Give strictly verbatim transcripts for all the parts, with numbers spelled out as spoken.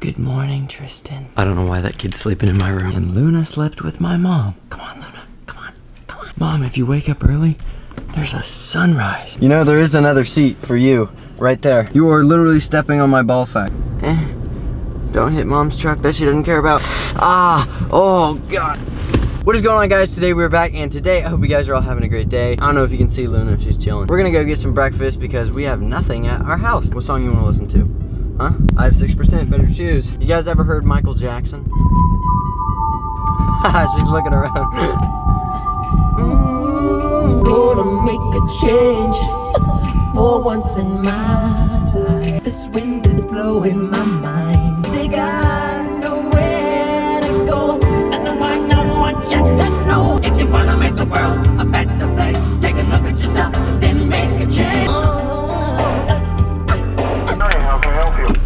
Good morning, Tristan. I don't know why that kid's sleeping in my room. And Luna slept with my mom. Come on, Luna. Come on. Come on. Mom, if you wake up early, there's a sunrise. You know, there is another seat for you right there. You are literally stepping on my ball sack. Eh. Don't hit Mom's truck that she doesn't care about. Ah. Oh, God. What is going on, guys? Today we're back, and today I hope you guys are all having a great day. I don't know if you can see Luna. She's chilling. We're going to go get some breakfast because we have nothing at our house. What song you want to listen to? Huh? I have six percent. Better choose. You guys ever heard Michael Jackson? She's looking around. mm, gonna make a change for once in my life. This wind is blowing my mind. They got nowhere to go. If you wanna make the world a better place, take a look at yourself, then make a change. Hi, how can I help you?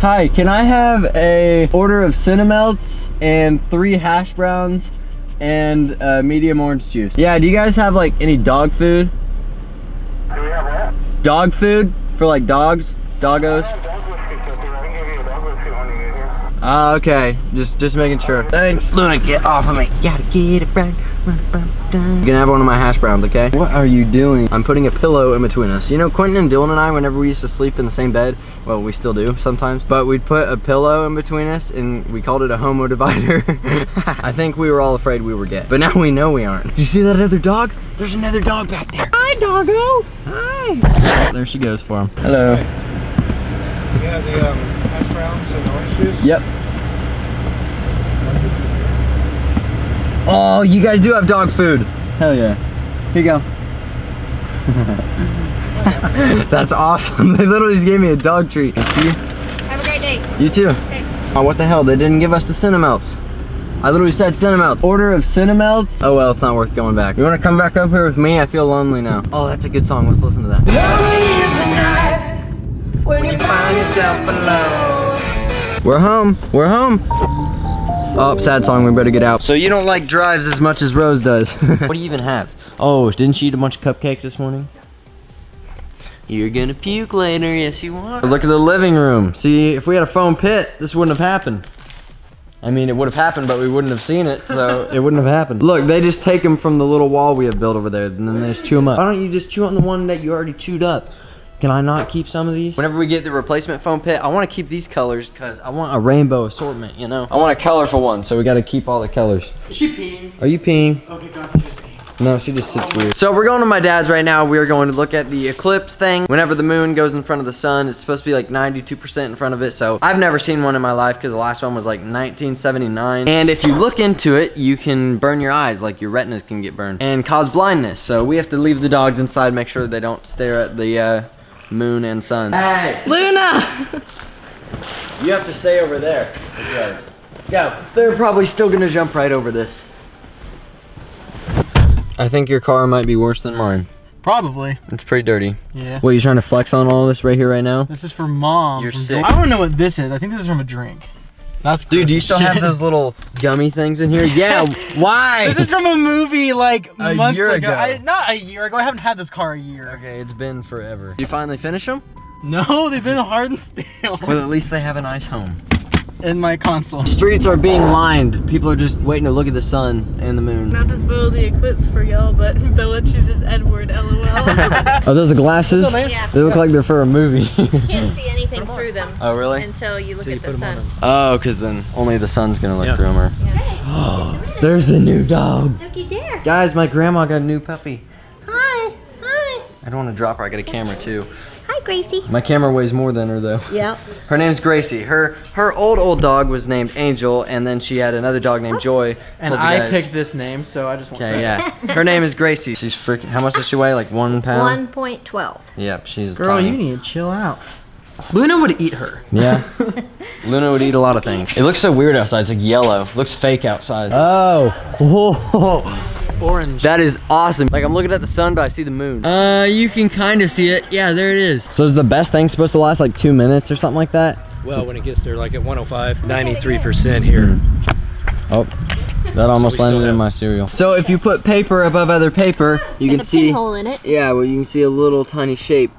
Hi, can I have a order of Cinnamelts and three hash browns and uh, medium orange juice? Yeah, do you guys have like any dog food? Do we have what? Dog food for like dogs, doggos? Uh, okay, just just making sure. Thanks, Luna, get off of me. Gotta get it right. You can have one of my hash browns, okay? What are you doing? I'm putting a pillow in between us. You know, Quentin and Dylan and I, whenever we used to sleep in the same bed, well, we still do sometimes, but we'd put a pillow in between us and we called it a homo divider. I think we were all afraid we were gay, but now we know we aren't. Did you see that other dog? There's another dog back there. Hi, doggo. Hi. There she goes for him. Hello. Yeah, the um, hash browns and orange juice? Yep. Oh, you guys do have dog food. Hell yeah. Here you go. That's awesome. They literally just gave me a dog treat. Thank you. Have a great day. You too. Okay. Oh, what the hell? They didn't give us the Cinnamelts. I literally said Cinnamelts. Order of Cinnamelts. Oh, well, it's not worth going back. You want to come back up here with me? I feel lonely now. Oh, that's a good song. Let's listen to that. Lonely is the night when you find yourself alone. We're home. We're home. Oh, sad song, we better get out. So you don't like drives as much as Rose does. What do you even have? Oh, didn't she eat a bunch of cupcakes this morning? You're gonna puke later, yes you are. Look at the living room. See, if we had a foam pit, this wouldn't have happened. I mean, it would have happened, but we wouldn't have seen it, so it wouldn't have happened. Look, they just take them from the little wall we have built over there, and then they just chew them up. Why don't you just chew on the one that you already chewed up? Can I not keep some of these? Whenever we get the replacement foam pit, I want to keep these colors because I want a rainbow assortment, you know? I want a colorful one, so we got to keep all the colors. Is she peeing? Are you peeing? Okay, God, she's peeing. No, she just sits weird. So we're going to my dad's right now. We are going to look at the eclipse thing. Whenever the moon goes in front of the sun, it's supposed to be like ninety-two percent in front of it. So I've never seen one in my life because the last one was like nineteen seventy-nine. And if you look into it, you can burn your eyes, like your retinas can get burned and cause blindness. So we have to leave the dogs inside, make sure they don't stare at the, uh, moon and sun. Hey! Luna! You have to stay over there. Okay. Go. They're probably still gonna jump right over this. I think your car might be worse than mine. Probably. It's pretty dirty. Yeah. What, you trying to flex on all this right here, right now? This is for Mom. You're sick. I don't know what this is. I think this is from a drink. That's Dude, do you still shit. have those little gummy things in here? Yeah, why? This is from a movie like a months year ago. ago. I, not a year ago, I haven't had this car a year. Okay, it's been forever. Did you finally finish them? No, they've been hard and stale. Well, at least they have a nice home. In my console. Streets are being lined. People are just waiting to look at the sun and the moon. Not to spoil the eclipse for y'all, but Bella chooses Edward, lol. Are those the glasses? Yeah. They look like they're for a movie. You can't see anything through them. Oh, really? Until you look at the sun. Oh, because then only the sun's going to look yeah. through them. Or... Yeah. Hey, oh, there's the new dog. Looky there. Guys, my grandma got a new puppy. Hi. Hi. I don't want to drop her. I got a camera, too. Hi, Gracie. My camera weighs more than her, though. Yeah. Her name's Gracie. Her her old, old dog was named Angel, and then she had another dog named Joy. And I picked this name, so I just want to. Okay, yeah. Her name is Gracie. She's freaking, how much does she weigh? Like one pound? one point twelve. Yep, she's Girl, tiny. You need to chill out. Luna would eat her. Yeah. Luna would eat a lot of things. It looks so weird outside. It's like yellow. It looks fake outside. Oh. Whoa. Orange. That is awesome. Like, I'm looking at the sun, but I see the moon. Uh, you can kind of see it. Yeah, there it is. So is the best thing supposed to last like two minutes or something like that? Well, when it gets there, like at one oh five, ninety-three percent here. Mm-hmm. Oh, that almost so landed in my cereal. So if you put paper above other paper, you and can a see- pinhole in it. Yeah, well, you can see a little tiny shape.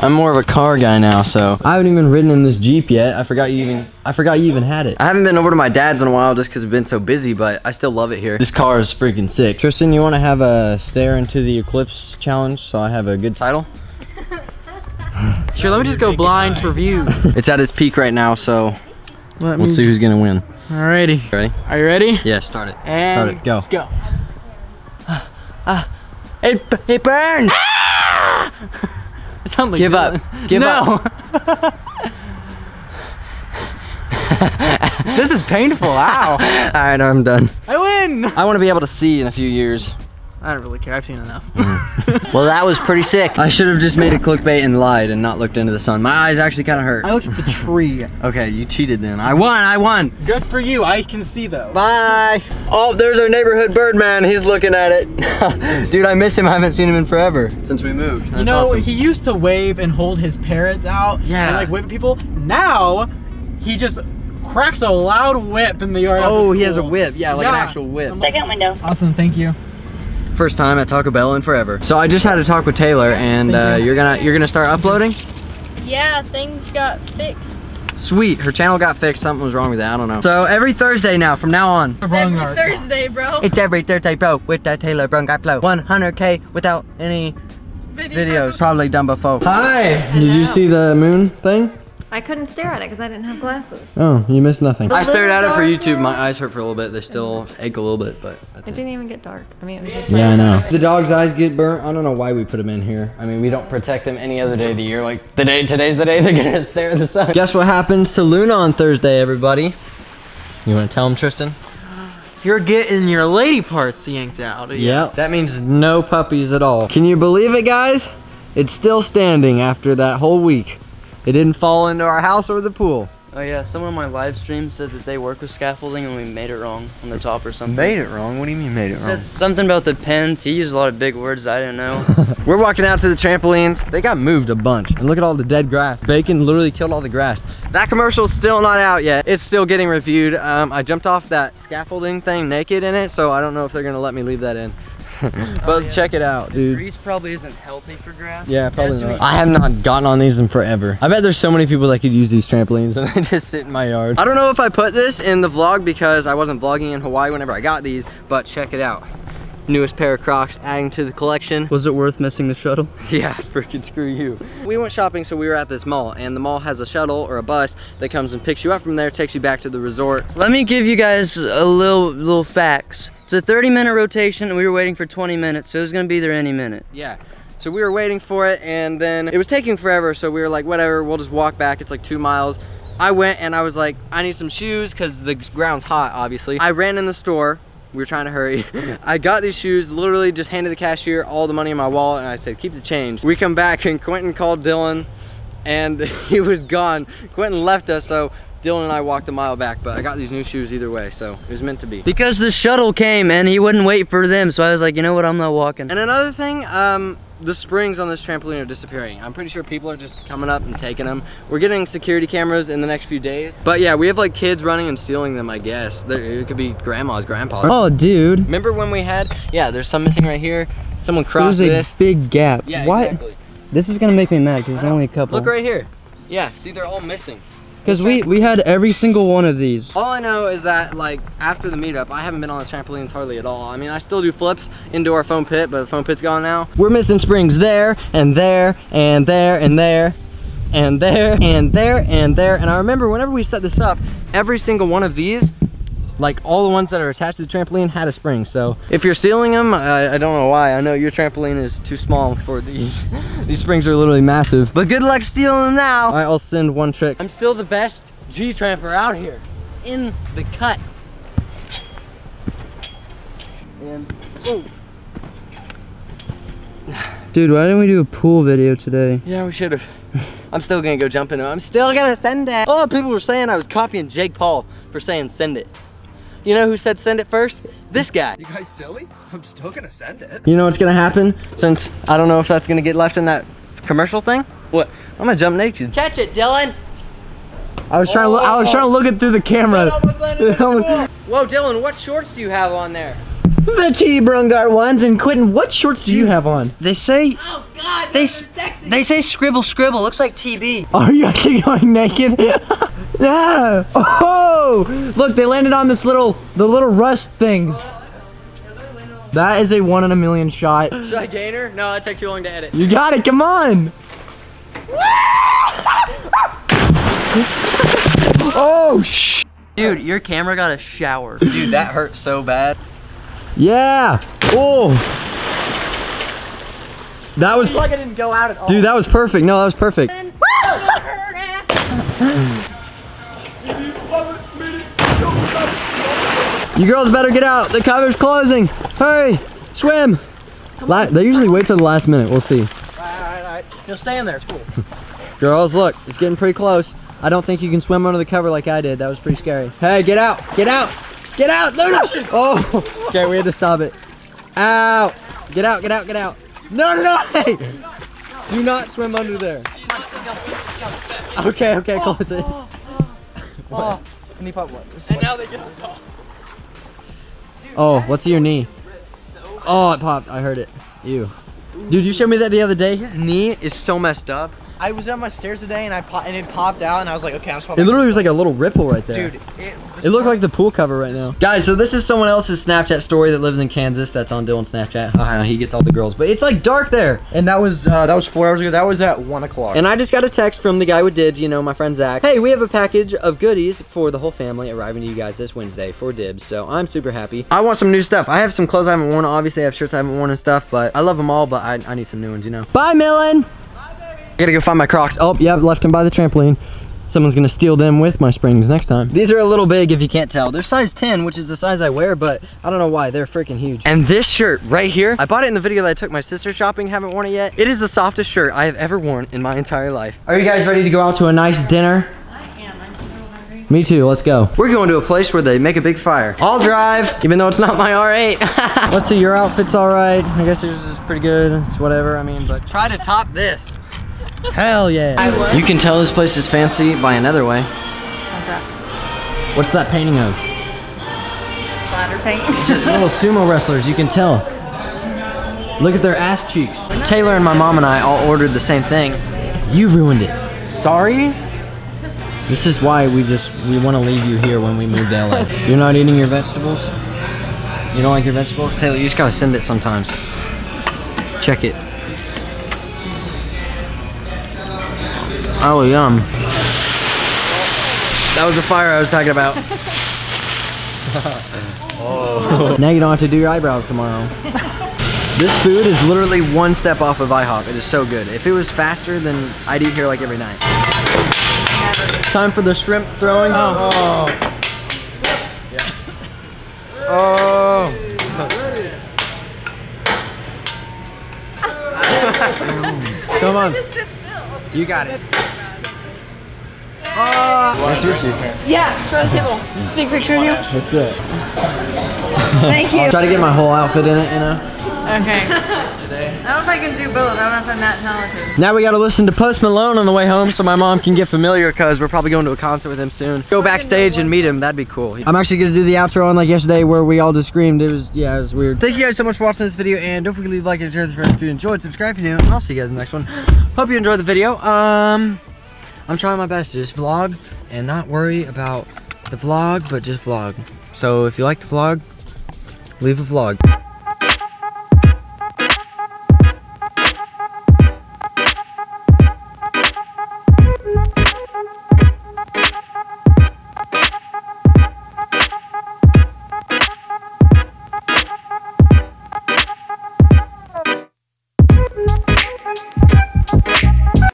I'm more of a car guy now, so I haven't even ridden in this Jeep yet. I forgot you even I forgot you even had it. I haven't been over to my dad's in a while just because I've been so busy, but I still love it here. This car is freaking sick. Tristan, you want to have a stare into the eclipse challenge so I have a good title? Sure, let me just go blind for views. It's at its peak right now, so let we'll see who's gonna win. Alrighty. Ready? Are you ready? Yeah, start it. And start it. Go. Go. Uh, uh, it it burns. Ah! It sounds like give Dylan. Up. Give no. up. This is painful. Ow. All right, I'm done. I win. I want to be able to see in a few years. I don't really care. I've seen enough. Well, that was pretty sick. I should have just made a clickbait and lied and not looked into the sun. My eyes actually kind of hurt. I looked at the tree. Okay, you cheated then. I won. I won. Good for you. I can see though. Bye. Oh, there's our neighborhood bird man. He's looking at it. Dude, I miss him. I haven't seen him in forever since we moved. That's you know, awesome. He used to wave and hold his parrots out. Yeah. And like wave at people. Now, he just cracks a loud whip in the yard. Oh, the he has a whip. Yeah, like yeah. an actual whip. Second window. Awesome. Thank you. First time at Taco Bell in forever. So I just had a talk with Taylor, and uh, you're gonna you're gonna start uploading. Yeah, things got fixed. Sweet, her channel got fixed. Something was wrong with that. I don't know. So every Thursday now, from now on. It's every Thursday, bro. It's every Thursday, bro. With that Taylor Braungardt flow. one hundred K without any Video. videos probably done before. Hi. Did you see the moon thing? I couldn't stare at it because I didn't have glasses. Oh, you missed nothing. The I stared at it for YouTube. My eyes hurt for a little bit. They still ache a little bit, but that's it. It didn't even get dark. I mean, it was just like... Yeah, I know. The dog's eyes get burnt. I don't know why we put them in here. I mean, we don't protect them any other day of the year. Like, the day today's the day they're going to stare at the sun. Guess what happens to Luna on Thursday, everybody? You want to tell them, Tristan? You're getting your lady parts yanked out. Yeah. That means no puppies at all. Can you believe it, guys? It's still standing after that whole week. It didn't fall into our house or the pool. Oh yeah, someone on my live stream said that they work with scaffolding and we made it wrong on the top or something. Made it wrong? What do you mean made it wrong? Said something about the pins. He used a lot of big words I didn't know. We're walking out to the trampolines. They got moved a bunch. And look at all the dead grass. Bacon literally killed all the grass. That commercial's still not out yet. It's still getting reviewed. Um, I jumped off that scaffolding thing naked in it, so I don't know if they're gonna let me leave that in. But oh, yeah. Check it out, dude. Grease probably isn't healthy for grass. Yeah, probably not. I have not gotten on these in forever. I bet there's so many people that could use these trampolines and they just sit in my yard. I don't know if I put this in the vlog because I wasn't vlogging in Hawaii whenever I got these, but check it out. Newest pair of Crocs adding to the collection. Was it worth missing the shuttle? Yeah, freaking screw you. We went shopping, so we were at this mall, and the mall has a shuttle or a bus that comes and picks you up from there, takes you back to the resort. Let me give you guys a little little facts. It's a thirty minute rotation and we were waiting for twenty minutes, so it was gonna be there any minute. Yeah, so we were waiting for it and then it was taking forever, so we were like, whatever, we'll just walk back, it's like two miles. I went and I was like, I need some shoes because the ground's hot, obviously. I ran in the store, we were trying to hurry. I got these shoes, literally just handed the cashier all the money in my wallet and I said, keep the change. We come back and Quentin called Dylan and he was gone. Quentin left us, so Dylan and I walked a mile back, but I got these new shoes either way, so it was meant to be. Because the shuttle came and he wouldn't wait for them, so I was like, you know what, I'm not walking. And another thing, um, the springs on this trampoline are disappearing. I'm pretty sure people are just coming up and taking them. We're getting security cameras in the next few days. But yeah, we have like kids running and stealing them, I guess. There, it could be grandmas, grandpas. Oh, dude. Remember when we had, yeah, there's some missing right here. Someone crossed this. There's a big gap. Yeah, what? Exactly. This is gonna make me mad, because there's only a couple. Look right here. Yeah, see, they're all missing. Because we, we had every single one of these. All I know is that, like, after the meetup, I haven't been on the trampolines hardly at all. I mean, I still do flips into our foam pit, but the foam pit's gone now. We're missing springs there, and there, and there, and there, and there, and there, and there. And I remember whenever we set this up, every single one of these, like all the ones that are attached to the trampoline, had a spring. So if you're sealing them, I, I don't know why. I know your trampoline is too small for these. These springs are literally massive. But good luck stealing them now. All right, I'll send one trick. I'm still the best G-tramper out here. In the cut. And, oh. Dude, why didn't we do a pool video today? Yeah, we should've. I'm still gonna go jump in it. I'm still gonna send it. A lot of people were saying I was copying Jake Paul for saying send it. You know who said send it first? This guy. You guys silly? I'm still gonna send it. You know what's gonna happen? Since I don't know if that's gonna get left in that commercial thing. What? I'm gonna jump naked. Catch it, Dylan! I was trying oh. to look, I was trying to look it through the camera. Almost landed. Whoa, Dylan, what shorts do you have on there? The T. Braungardt ones. And Quentin, what shorts do you have on? They say. Oh God, they sexy. They say scribble scribble. Looks like T B. Are you actually going naked? Yeah. Oh, look, they landed on this little the little rust things. That is a one in a million shot. Should I gain her? No, that takes too long to edit. You got it. Come on. Oh sh. Dude, your camera got a shower. Dude, that hurt so bad. Yeah. Oh. That was like I didn't go out at all. Dude, that was perfect. No, that was perfect. You girls better get out. The cover's closing. Hurry, swim. La they usually wait till the last minute. We'll see. All right, all right, all right. You'll stay in there. It's cool. Girls, look, it's getting pretty close. I don't think you can swim under the cover like I did. That was pretty scary. Hey, get out! Get out! Get out, Luna! Oh, okay, we had to stop it. Ow! Get out! Get out! Get out! No, no, no! Hey, do not swim under there. Okay, okay, close it. Oh, oh. Knee pop one. And now they get on top. Oh, what's your knee? Oh, it popped. I heard it. Ew. Dude, you showed me that the other day. His knee is so messed up. I was on my stairs today and I pop and it popped out and I was like, okay, I'm swapping. It literally was like a little ripple right there. Dude, it, it looked like the pool cover right now. Guys, so this is someone else's Snapchat story that lives in Kansas. That's on Dylan's Snapchat. Uh, he gets all the girls, but it's like dark there. And that was uh, that was four hours ago. That was at one o'clock. And I just got a text from the guy who did, you know, my friend Zach. Hey, we have a package of goodies for the whole family arriving to you guys this Wednesday for Dibs. So I'm super happy. I want some new stuff. I have some clothes I haven't worn. Obviously, I have shirts I haven't worn and stuff, but I love them all. But I, I need some new ones, you know. Bye, Millen. I gotta go find my Crocs. Oh, yeah, I've left them by the trampoline. Someone's gonna steal them with my springs next time. These are a little big if you can't tell. They're size ten, which is the size I wear, but I don't know why, they're freaking huge. And this shirt right here, I bought it in the video that I took my sister shopping, haven't worn it yet. It is the softest shirt I have ever worn in my entire life. Are you guys ready to go out to a nice dinner? I am, I'm so hungry. Me too, let's go. We're going to a place where they make a big fire. I'll drive, even though it's not my R eight. Let's see, your outfit's all right. I guess yours is pretty good, it's whatever, I mean, but try to top this. Hell yeah. You can tell this place is fancy by another way. How's that? What's that painting of? Splatter paint. Little sumo wrestlers, you can tell. Look at their ass cheeks. Taylor and my mom and I all ordered the same thing. You ruined it. Sorry? This is why we just, we want to leave you here when we move to L A. You're not eating your vegetables? You don't like your vegetables? Taylor, you just gotta send it sometimes. Check it. Oh, yum. That was the fire I was talking about. Oh. Now you don't have to do your eyebrows tomorrow. This food is literally one step off of IHawk. It is so good. If it was faster, then I'd eat here like every night. It's time for the shrimp throwing. Oh. Oh. Yeah. Oh. Come on. You got it. Uh, sushi. Yeah, show the table. Take a picture of you. Let's do it. Thank you. I'll try to get my whole outfit in it, you know? Okay. Today. I don't know if I can do both. I don't know if I'm that talented. Now we gotta listen to Post Malone on the way home so my mom can get familiar because we're probably going to a concert with him soon. Go backstage and meet him. That'd be cool. I'm actually gonna do the outro on like yesterday where we all just screamed. It was, yeah, it was weird. Thank you guys so much for watching this video and don't forget to leave a like and share this if you enjoyed. Subscribe if you're new and I'll see you guys in the next one. Hope you enjoyed the video. Um... I'm trying my best to just vlog and not worry about the vlog, but just vlog. So if you like the vlog, leave a vlog.